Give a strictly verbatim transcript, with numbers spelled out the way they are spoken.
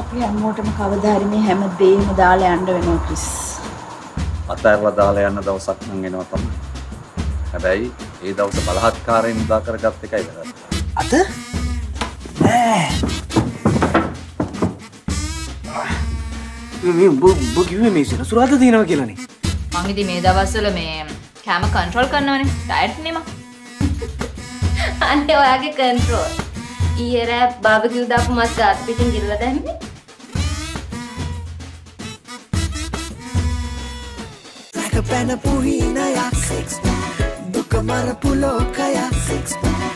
අපි හැමෝටම කවදාරි මේ හැම දෙයක්ම දාලා යන්න වෙනවා ක්‍රිස්. අතහැරලා දාලා යන දවසක් නම් එනවා තමයි. හැබැයි ඒ දවස බලහත්කාරයෙන් උදා කරගත් එකයි වැරද්ද. අත නෑ. බෝ කිව්වේ මේ සර සුරාද දිනනවා කියලානේ. මං ඉතින් මේ දවස්වල මේ කැම කන්ට්‍රෝල් කරනවනේ. ඩයට් නේ මම. අනේ ඔයාගේ කන්ට්‍රෝල්. ඊයර බාබකියු දාපු මස් ගාත් පිටින් ගිරලා දැම්මේ. Like a banana puhina yak six pack. Dukamara pulo kaya six pack.